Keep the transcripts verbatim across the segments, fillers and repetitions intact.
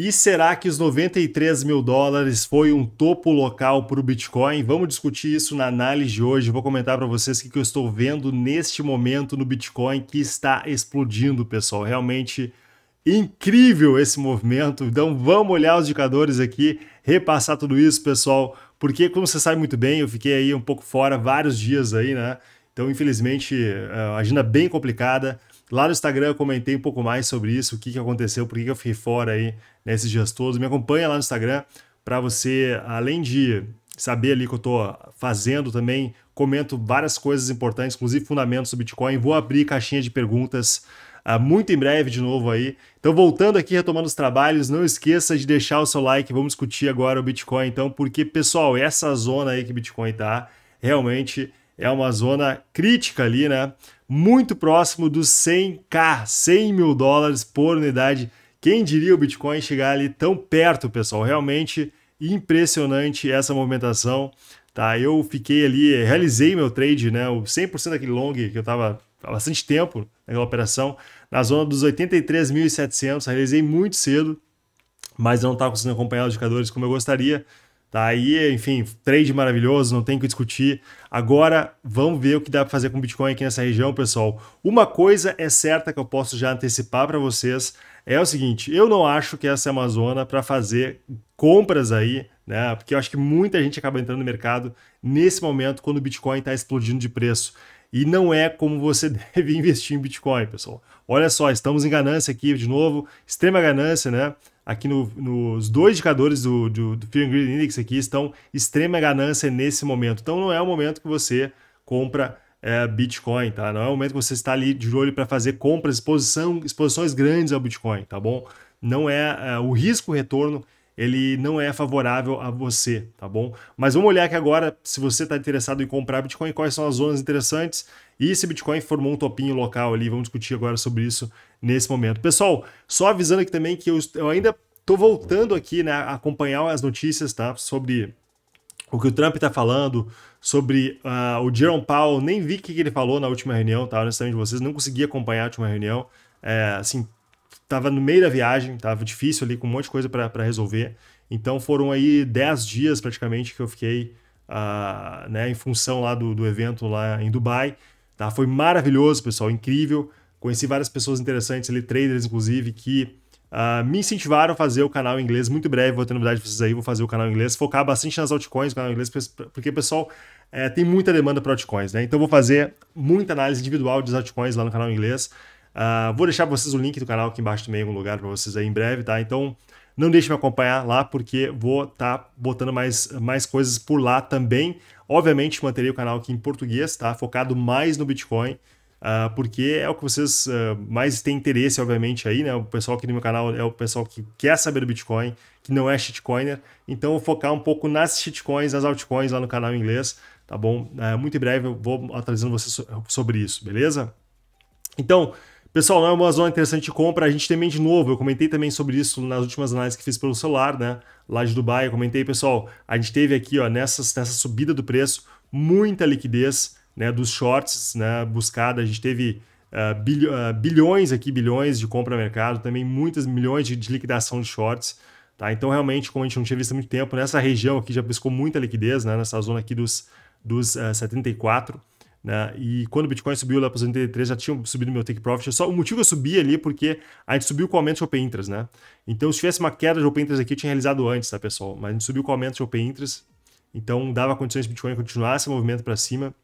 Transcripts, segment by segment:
E será que os noventa e três mil dólares foi um topo local para o Bitcoin? Vamos discutir isso na análise de hoje. Eu vou comentar para vocês o que eu estou vendo neste momento no Bitcoin, que está explodindo, pessoal. Realmente incrível esse movimento. Então vamos olhar os indicadores aqui, repassar tudo isso, pessoal. Porque, como você sabe muito bem, eu fiquei aí um pouco fora vários dias aí, né? Então, infelizmente, a agenda bem complicada. Lá no Instagram eu comentei um pouco mais sobre isso, o que, que aconteceu, por que, que eu fiquei fora aí nesses dias todos. Me acompanha lá no Instagram para você, além de saber ali o que eu estou fazendo também, comento várias coisas importantes, inclusive fundamentos do Bitcoin. Vou abrir caixinha de perguntas uh, muito em breve de novo aí. Então, voltando aqui, retomando os trabalhos, não esqueça de deixar o seu like. Vamos discutir agora o Bitcoin, então, porque, pessoal, essa zona aí que o Bitcoin tá realmente é uma zona crítica ali, né? Muito próximo dos cem mil, cem mil dólares por unidade. Quem diria o Bitcoin chegar ali tão perto, pessoal? Realmente impressionante essa movimentação, tá? Eu fiquei ali, realizei meu trade, né? O cem por cento daquele long que eu tava há bastante tempo naquela operação, na zona dos oitenta e três mil e setecentos, realizei muito cedo, mas não estava conseguindo acompanhar os indicadores como eu gostaria. Tá aí, enfim, trade maravilhoso, não tem o que discutir. Agora, vamos ver o que dá para fazer com o Bitcoin aqui nessa região, pessoal. Uma coisa é certa que eu posso já antecipar para vocês, é o seguinte, eu não acho que essa é uma zona para fazer compras aí, né? Porque eu acho que muita gente acaba entrando no mercado nesse momento quando o Bitcoin está explodindo de preço. E não é como você deve investir em Bitcoin, pessoal. Olha só, estamos em ganância aqui de novo, extrema ganância, né? Aqui no, nos dois indicadores do, do, do Fear and Greed Index aqui estão extrema ganância nesse momento. Então não é o momento que você compra é, Bitcoin, tá? Não é o momento que você está ali de olho para fazer compras, exposição, exposições grandes ao Bitcoin, tá bom? Não é, é o risco retorno, ele não é favorável a você, tá bom? Mas vamos olhar aqui agora se você está interessado em comprar Bitcoin, quais são as zonas interessantes. E se Bitcoin formou um topinho local ali, vamos discutir agora sobre isso nesse momento. Pessoal, só avisando aqui também que eu, eu ainda estou voltando aqui, né, a acompanhar as notícias, tá, sobre o que o Trump está falando, sobre uh, o Jerome Powell. Nem vi o que ele falou na última reunião, tá? Honestamente, vocês não consegui acompanhar a última reunião. É, assim, estava no meio da viagem, estava difícil ali, com um monte de coisa para resolver. Então foram aí dez dias praticamente que eu fiquei uh, né, em função lá do, do evento lá em Dubai. Tá, foi maravilhoso, pessoal, incrível. Conheci várias pessoas interessantes ali, traders inclusive, que uh, me incentivaram a fazer o canal em inglês. Muito breve, vou ter novidade para vocês aí, vou fazer o canal em inglês, focar bastante nas altcoins, o canal em inglês, porque, pessoal, é, tem muita demanda para altcoins, né? Então vou fazer muita análise individual de altcoins lá no canal em inglês. Uh, vou deixar para vocês o link do canal aqui embaixo também, em algum lugar para vocês aí em breve, tá? Então não deixe me acompanhar lá, porque vou estar tá botando mais, mais coisas por lá também. Obviamente, manterei o canal aqui em português, tá? Focado mais no Bitcoin, uh, porque é o que vocês uh, mais têm interesse, obviamente, aí, né? O pessoal aqui no meu canal é o pessoal que quer saber do Bitcoin, que não é shitcoiner. Então, vou focar um pouco nas shitcoins, nas altcoins lá no canal em inglês, tá bom? Uh, muito em breve eu vou atualizando vocês sobre isso, beleza? Então, pessoal, não é uma zona interessante de compra. A gente também, de novo, eu comentei também sobre isso nas últimas análises que fiz pelo celular, né? Lá de Dubai, eu comentei, pessoal, a gente teve aqui, ó, nessas, nessa subida do preço, muita liquidez, né, dos shorts, né, buscada. A gente teve uh, bilho, uh, bilhões aqui, bilhões de compra no mercado, também muitas milhões de, de liquidação de shorts, tá? Então, realmente, como a gente não tinha visto há muito tempo, nessa região aqui já pescou muita liquidez, né? Nessa zona aqui dos, dos uh, setenta e quatro, né? E quando o Bitcoin subiu lá para os oitenta e três, já tinha subido meu take profit. Só, o motivo que eu subi ali é porque a gente subiu com o aumento de open interest, né? Então, se tivesse uma queda de open interest aqui, eu tinha realizado antes, tá, pessoal? Mas a gente subiu com o aumento de open interest, então dava condições de Bitcoin continuar esse movimento para cima.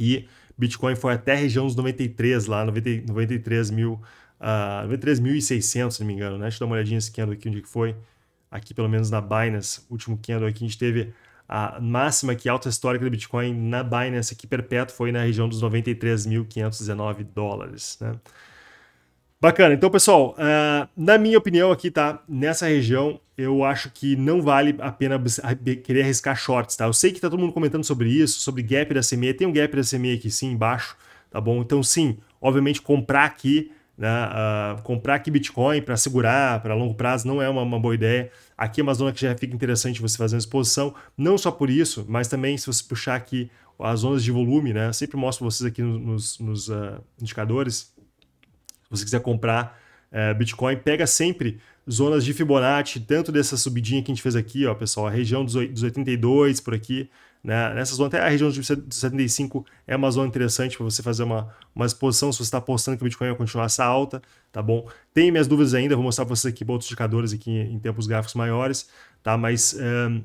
E Bitcoin foi até a região dos noventa e três lá, noventa e três mil, uh, noventa e três mil e seiscentos, se não me engano, né? Deixa eu dar uma olhadinha nesse candle aqui, onde que foi. Aqui, pelo menos na Binance, último candle aqui, a gente teve a máxima que alta histórica do Bitcoin na Binance aqui perpétuo foi na região dos noventa e três mil quinhentos e dezenove dólares, né? Bacana. Então, pessoal, uh, na minha opinião aqui, tá? Nessa região, eu acho que não vale a pena querer arriscar shorts, tá? Eu sei que tá todo mundo comentando sobre isso, sobre gap da C M E. Tem um gap da C M E aqui, sim, embaixo, tá bom? Então, sim, obviamente, comprar aqui, né? Uh, comprar aqui Bitcoin para segurar para longo prazo não é uma, uma boa ideia. Aqui é uma zona que já fica interessante você fazer uma exposição, não só por isso, mas também se você puxar aqui as zonas de volume, né? Eu sempre mostro vocês aqui nos, nos uh, indicadores. Se você quiser comprar uh, Bitcoin, pega sempre zonas de Fibonacci, tanto dessa subidinha que a gente fez aqui, ó, pessoal, a região dos oitenta e dois por aqui, né? Nessa zona, até a região dos setenta e cinco é uma zona interessante para você fazer uma, uma exposição, se você está apostando que o Bitcoin vai continuar essa alta, tá bom? Tem minhas dúvidas ainda, vou mostrar para vocês aqui outros indicadores aqui em tempos gráficos maiores, tá? Mas, um,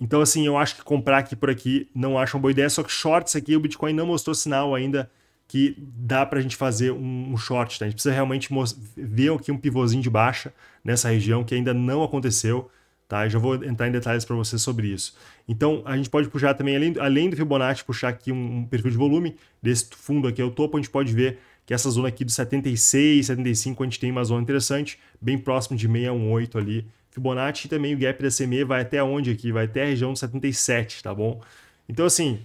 então assim, eu acho que comprar aqui por aqui não acho uma boa ideia, só que shorts aqui, o Bitcoin não mostrou sinal ainda que dá para a gente fazer um short, tá? A gente precisa realmente ver aqui um pivôzinho de baixa nessa região que ainda não aconteceu, tá? Eu já vou entrar em detalhes para você sobre isso. Então, a gente pode puxar também, além, além do Fibonacci, puxar aqui um, um perfil de volume, desse fundo aqui é o topo, a gente pode ver que essa zona aqui de setenta e seis, setenta e cinco, a gente tem uma zona interessante, bem próximo de seiscentos e dezoito ali, Fibonacci, e também o gap da C M E vai até onde aqui? Vai até a região de setenta e sete, tá bom? Então, assim,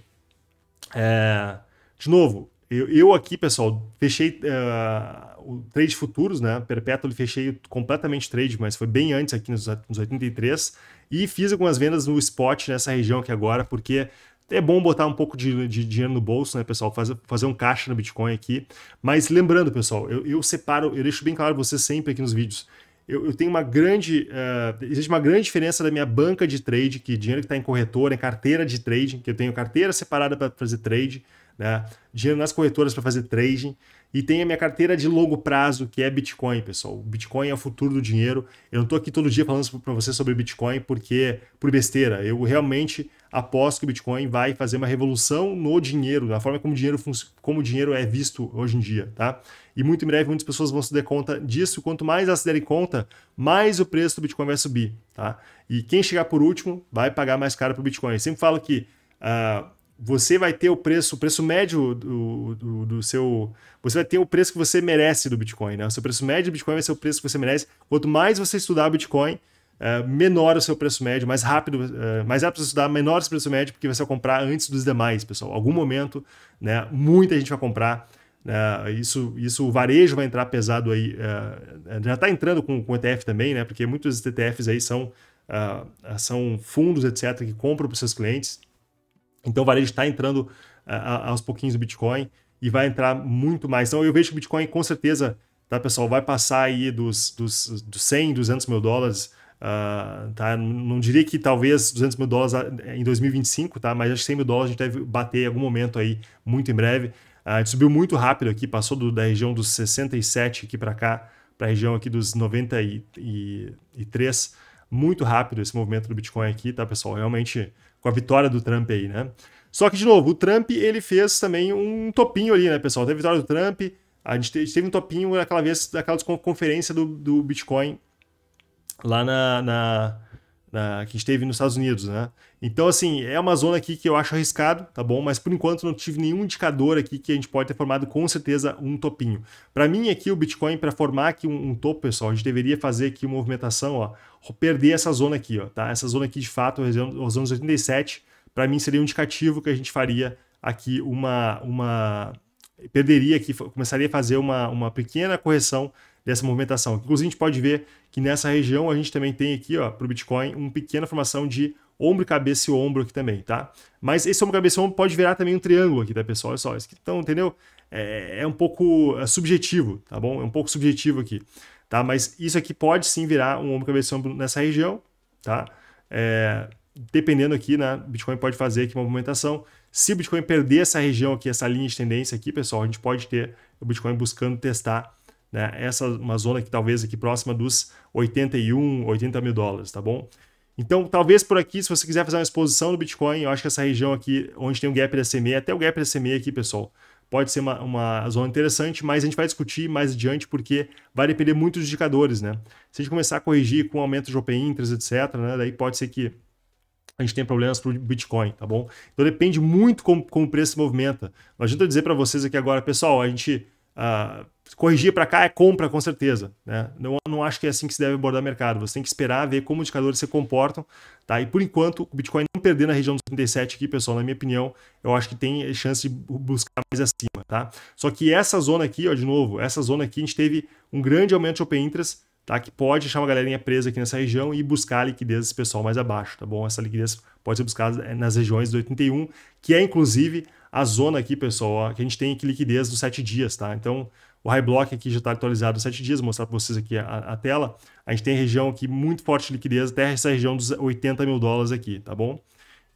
é... de novo... Eu, eu aqui, pessoal, fechei uh, o trade futuros, né? Perpétuo, fechei completamente trade, mas foi bem antes aqui nos, nos oitenta e três. E fiz algumas vendas no spot nessa região aqui agora, porque é bom botar um pouco de, de dinheiro no bolso, né, pessoal? Faz, fazer um caixa no Bitcoin aqui. Mas lembrando, pessoal, eu, eu separo, eu deixo bem claro pra vocês sempre aqui nos vídeos. Eu, eu tenho uma grande... Uh, existe uma grande diferença da minha banca de trade, que dinheiro que está em corretora, em carteira de trading, que eu tenho carteira separada para fazer trade, né? Dinheiro nas corretoras para fazer trading, e tem a minha carteira de longo prazo, que é Bitcoin, pessoal. Bitcoin é o futuro do dinheiro. Eu não estou aqui todo dia falando para você sobre Bitcoin porque por besteira. Eu realmente aposto que o Bitcoin vai fazer uma revolução no dinheiro, na forma como o dinheiro, como o dinheiro é visto hoje em dia, tá? E muito em breve muitas pessoas vão se dar conta disso. Quanto mais elas se derem conta, mais o preço do Bitcoin vai subir, tá? E quem chegar por último vai pagar mais caro para o Bitcoin. Eu sempre falo que... Uh, Você vai ter o preço, o preço médio do, do, do seu... Você vai ter o preço que você merece do Bitcoin, né? O seu preço médio do Bitcoin vai ser o preço que você merece. Quanto mais você estudar o Bitcoin, uh, menor o seu preço médio, mais rápido, uh, mais rápido você estudar, menor o seu preço médio, porque você vai comprar antes dos demais, pessoal. Algum momento, né? Muita gente vai comprar. Uh, isso, isso, o varejo vai entrar pesado aí. Uh, já está entrando com o E T F também, né? Porque muitos E T Fs aí são, uh, são fundos, etcétera, que compram para os seus clientes. Então o varejo está entrando uh, aos pouquinhos do Bitcoin e vai entrar muito mais. Então eu vejo que o Bitcoin com certeza, tá, pessoal, vai passar aí dos, dos, dos cem, duzentos mil dólares. Uh, tá? Não diria que talvez duzentos mil dólares em dois mil e vinte e cinco, tá? Mas acho que cem mil dólares a gente deve bater em algum momento aí, muito em breve. Uh, a gente subiu muito rápido aqui, passou do, da região dos sessenta e sete aqui para cá, para a região aqui dos noventa e três. Muito rápido esse movimento do Bitcoin aqui, tá, pessoal? Realmente... com a vitória do Trump aí, né? Só que, de novo, o Trump, ele fez também um topinho ali, né, pessoal? Teve a vitória do Trump, a gente teve um topinho naquela vez, naquela conferência do, do Bitcoin lá na, na, na... que a gente teve nos Estados Unidos, né? Então, assim, é uma zona aqui que eu acho arriscado, tá bom? Mas, por enquanto, não tive nenhum indicador aqui que a gente pode ter formado, com certeza, um topinho. Para mim, aqui, o Bitcoin, para formar aqui um, um topo, pessoal, a gente deveria fazer aqui uma movimentação, ó, perder essa zona aqui, ó, tá? Essa zona aqui, de fato, os anos oitenta e sete, para mim, seria um indicativo que a gente faria aqui uma... uma perderia aqui, começaria a fazer uma, uma pequena correção dessa movimentação. Inclusive, a gente pode ver que nessa região a gente também tem aqui, ó, para o Bitcoin, uma pequena formação de ombro, cabeça e ombro aqui também, tá? Mas esse ombro, cabeça e ombro pode virar também um triângulo aqui, tá, pessoal? Olha só, isso aqui, então, entendeu? É, é um pouco subjetivo, tá bom? É um pouco subjetivo aqui, tá? Mas isso aqui pode sim virar um ombro, cabeça e ombro nessa região, tá? É, dependendo aqui, né? Bitcoin pode fazer aqui uma movimentação. Se o Bitcoin perder essa região aqui, essa linha de tendência aqui, pessoal, a gente pode ter o Bitcoin buscando testar, né? Essa uma zona que talvez aqui próxima dos oitenta e um, oitenta mil dólares, tá bom? Então, talvez por aqui, se você quiser fazer uma exposição do Bitcoin, eu acho que essa região aqui, onde tem o gap da C M E, até o gap da C M E aqui, pessoal, pode ser uma, uma zona interessante, mas a gente vai discutir mais adiante, porque vai depender muito dos indicadores, né? Se a gente começar a corrigir com aumento de O P Intras, etcétera, né? Daí pode ser que a gente tem problemas para o Bitcoin, tá bom? Então, depende muito como, como o preço se movimenta. Não adianta dizer para vocês aqui agora, pessoal, a gente... Uh, corrigir para cá é compra, com certeza, né? Não, não acho que é assim que se deve abordar o mercado. Você tem que esperar ver como os indicadores se comportam, tá? E por enquanto, o Bitcoin não perder na região dos trinta e sete aqui, pessoal, na minha opinião, eu acho que tem chance de buscar mais acima, tá? Só que essa zona aqui, ó, de novo, essa zona aqui, a gente teve um grande aumento de O P Intras, tá? Que pode deixar uma galerinha presa aqui nessa região e buscar a liquidez desse pessoal mais abaixo, tá bom? Essa liquidez pode ser buscada nas regiões do oitenta e um, que é, inclusive, a zona aqui, pessoal, ó, que a gente tem aqui liquidez dos sete dias, tá? Então, O high block aqui já está atualizado há sete dias, vou mostrar para vocês aqui a, a tela. A gente tem região aqui muito forte de liquidez, até essa região dos oitenta mil dólares aqui, tá bom?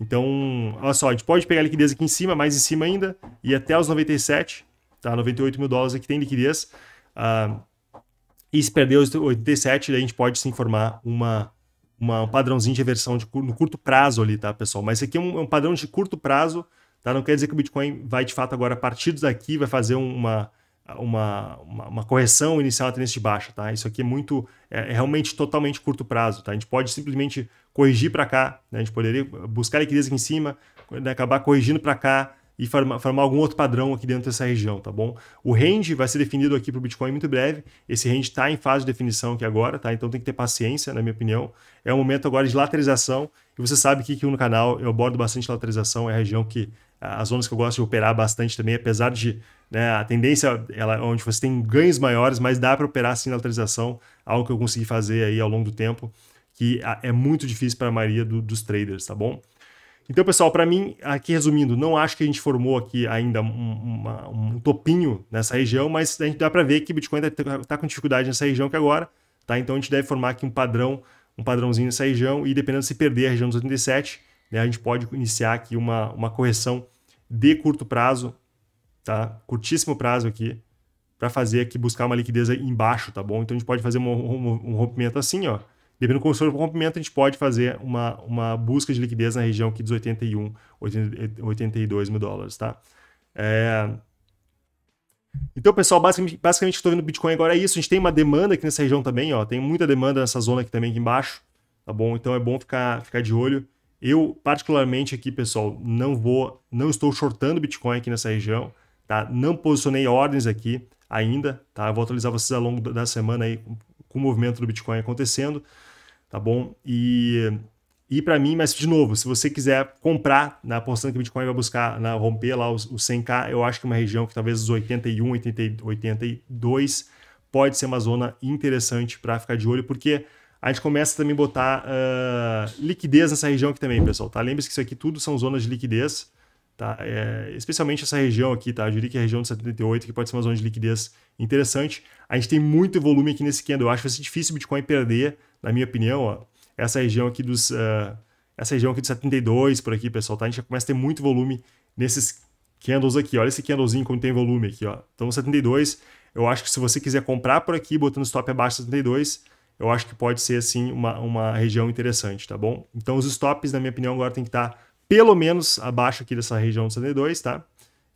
Então, olha só, a gente pode pegar a liquidez aqui em cima, mais em cima ainda, e até os noventa e sete, tá? noventa e oito mil dólares aqui tem liquidez. Uh, e se perder os oitenta e sete, daí a gente pode se informar uma, uma, um padrãozinho de reversão de, no curto prazo ali, tá, pessoal? Mas isso aqui é um, é um padrão de curto prazo, tá? Não quer dizer que o Bitcoin vai, de fato, agora, a partir daqui, vai fazer uma, uma, uma, uma correção inicial na tendência de baixa, tá? Isso aqui é muito, é, é realmente totalmente curto prazo, tá? A gente pode simplesmente corrigir para cá, né? A gente poderia buscar a liquidez aqui em cima, né? Acabar corrigindo para cá e formar, formar algum outro padrão aqui dentro dessa região, tá bom? O range vai ser definido aqui para o Bitcoin muito breve, esse range está em fase de definição aqui agora, tá? Então tem que ter paciência, na minha opinião. É um momento agora de lateralização, e você sabe que aqui no canal eu abordo bastante lateralização, é a região que, as zonas que eu gosto de operar bastante também, apesar de, né, a tendência ela, onde você tem ganhos maiores, mas dá para operar sim na lateralização, algo que eu consegui fazer aí ao longo do tempo, que é muito difícil para a maioria do, dos traders, tá bom? Então, pessoal, para mim, aqui resumindo, não acho que a gente formou aqui ainda um, uma, um topinho nessa região, mas a gente dá para ver que o Bitcoin está tá com dificuldade nessa região que agora, tá? Então a gente deve formar aqui um padrão, um padrãozinho nessa região, e dependendo se perder a região dos oitenta e sete, né, a gente pode iniciar aqui uma, uma correção de curto prazo, tá? Curtíssimo prazo aqui, para fazer aqui, buscar uma liquidez embaixo, tá bom? Então a gente pode fazer um, um, um rompimento assim, ó. Dependendo do seu rompimento, a gente pode fazer uma, uma busca de liquidez na região aqui dos oitenta e um, oitenta e dois mil dólares, tá? É... Então, pessoal, basicamente, basicamente estou vendo o Bitcoin agora é isso. A gente tem uma demanda aqui nessa região também, ó. Tem muita demanda nessa zona aqui também, aqui embaixo, tá bom? Então é bom ficar, ficar de olho. Eu, particularmente aqui, pessoal, não vou, não estou shortando Bitcoin aqui nessa região, tá? Não posicionei ordens aqui ainda, tá? Vou atualizar vocês ao longo da semana aí com o movimento do Bitcoin acontecendo, tá bom? E, e para mim, mas de novo, se você quiser comprar, né, apostando que o Bitcoin vai buscar, né, romper lá os, os cem mil, eu acho que uma região que talvez os oitenta e um, oitenta e dois pode ser uma zona interessante para ficar de olho, porque a gente começa também a botar uh, liquidez nessa região aqui também, pessoal, tá? Lembre-se que isso aqui tudo são zonas de liquidez, tá? É, especialmente essa região aqui, tá? Eu diria que é a região de setenta e oito, que pode ser uma zona de liquidez interessante. A gente tem muito volume aqui nesse candle. Eu acho que vai ser difícil o Bitcoin perder, na minha opinião, ó, essa região aqui dos uh, essa região aqui dos setenta e dois por aqui, pessoal, tá? A gente já começa a ter muito volume nesses candles aqui. Olha esse candlezinho como tem volume aqui, ó. Então setenta e dois, eu acho que se você quiser comprar por aqui, botando stop abaixo de setenta e dois, eu acho que pode ser, assim, uma, uma região interessante, tá bom? Então os stops, na minha opinião, agora tem que estar pelo menos abaixo aqui dessa região dos setenta e dois, tá?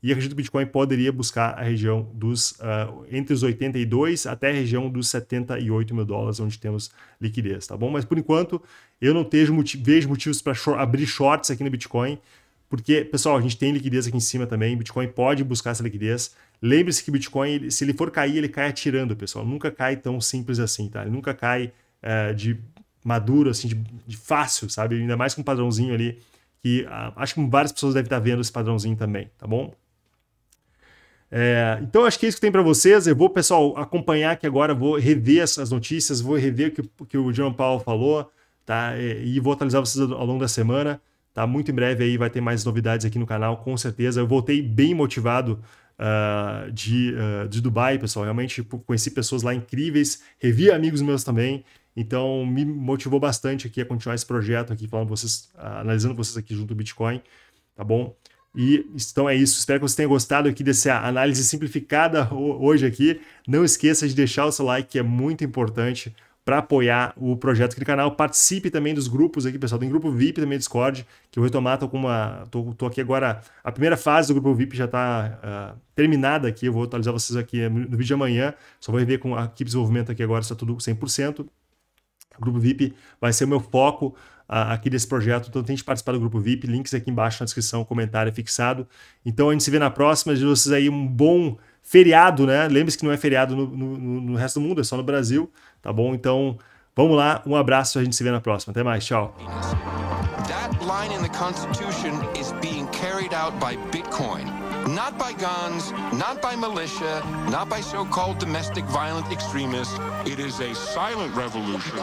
E acredito que o Bitcoin poderia buscar a região dos, uh, entre os oitenta e dois até a região dos setenta e oito mil dólares, onde temos liquidez, tá bom? Mas por enquanto, eu não tejo motiv- vejo motivos para short- abrir shorts aqui no Bitcoin, porque, pessoal, a gente tem liquidez aqui em cima também, Bitcoin pode buscar essa liquidez. Lembre-se que o Bitcoin, se ele for cair, ele cai atirando, pessoal. Nunca cai tão simples assim, tá? Ele nunca cai uh, de maduro, assim, de, de fácil, sabe? Ainda mais com um padrãozinho ali, que acho que várias pessoas devem estar vendo esse padrãozinho também, tá bom? É, então, acho que é isso que tem para vocês. Eu vou, pessoal, acompanhar aqui agora, vou rever essas notícias, vou rever o que, que o John Powell falou, tá? E, e vou atualizar vocês ao longo da semana, tá? Muito em breve aí vai ter mais novidades aqui no canal, com certeza. Eu voltei bem motivado uh, de, uh, de Dubai, pessoal. Realmente conheci pessoas lá incríveis, revi amigos meus também. Então, me motivou bastante aqui a continuar esse projeto aqui, falando vocês, analisando vocês aqui junto do Bitcoin, tá bom? E então é isso, espero que vocês tenham gostado aqui dessa análise simplificada hoje aqui. Não esqueça de deixar o seu like, que é muito importante para apoiar o projeto aqui do canal. Participe também dos grupos aqui, pessoal. Tem grupo V I P também, Discord, que eu vou retomar, tô com uma, tô, tô aqui agora, a primeira fase do grupo V I P já está uh, terminada aqui, eu vou atualizar vocês aqui no vídeo de amanhã, só vou rever com a equipe de desenvolvimento aqui agora, está tudo cem por cento. O grupo V I P vai ser o meu foco uh, aqui desse projeto, então tente participar do grupo V I P, links aqui embaixo na descrição, comentário fixado. Então a gente se vê na próxima, de vocês aí um bom feriado, né? Lembre-se que não é feriado no, no, no resto do mundo, é só no Brasil, tá bom? Então vamos lá, um abraço, a gente se vê na próxima, até mais, tchau! Not by guns, not by militia, not by so-called domestic violent extremists. It is a silent revolution.